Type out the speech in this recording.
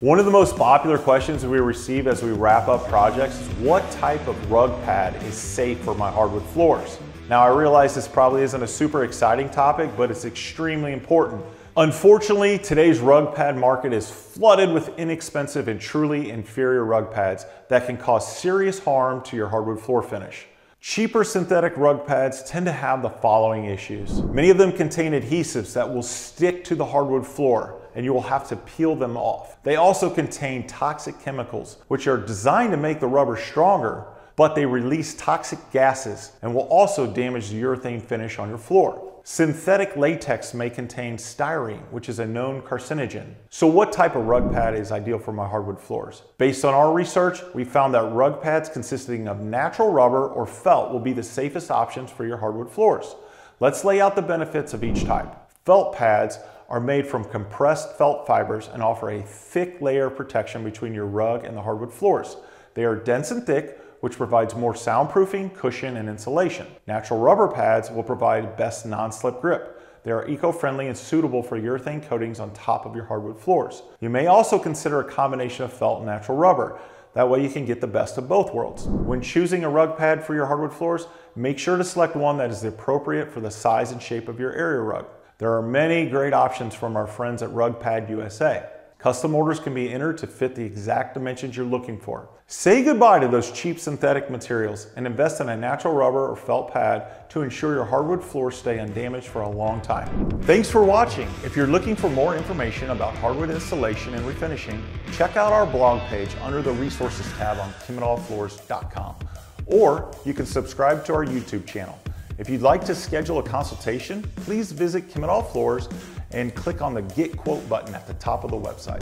One of the most popular questions we receive as we wrap up projects is what type of rug pad is safe for my hardwood floors? Now I realize this probably isn't a super exciting topic, but it's extremely important. Unfortunately, today's rug pad market is flooded with inexpensive and truly inferior rug pads that can cause serious harm to your hardwood floor finish. Cheaper synthetic rug pads tend to have the following issues. Many of them contain adhesives that will stick to the hardwood floor and you will have to peel them off. They also contain toxic chemicals, which are designed to make the rubber stronger, but they release toxic gases and will also damage the urethane finish on your floor. Synthetic latex may contain styrene, which is a known carcinogen. So what type of rug pad is ideal for my hardwood floors? Based on our research, we found that rug pads consisting of natural rubber or felt will be the safest options for your hardwood floors. Let's lay out the benefits of each type. Felt pads are made from compressed felt fibers and offer a thick layer of protection between your rug and the hardwood floors. They are dense and thick, which provides more soundproofing, cushion, and insulation. Natural rubber pads will provide best non-slip grip. They are eco-friendly and suitable for urethane coatings on top of your hardwood floors. You may also consider a combination of felt and natural rubber. That way you can get the best of both worlds. When choosing a rug pad for your hardwood floors, make sure to select one that is appropriate for the size and shape of your area rug. There are many great options from our friends at Rug Pad USA. Custom orders can be entered to fit the exact dimensions you're looking for. Say goodbye to those cheap synthetic materials and invest in a natural rubber or felt pad to ensure your hardwood floors stay undamaged for a long time. Thanks for watching. If you're looking for more information about hardwood installation and refinishing, check out our blog page under the resources tab on KimminauFloors.com, or you can subscribe to our YouTube channel. If you'd like to schedule a consultation, please visit Kimminau Floors and click on the Get Quote button at the top of the website.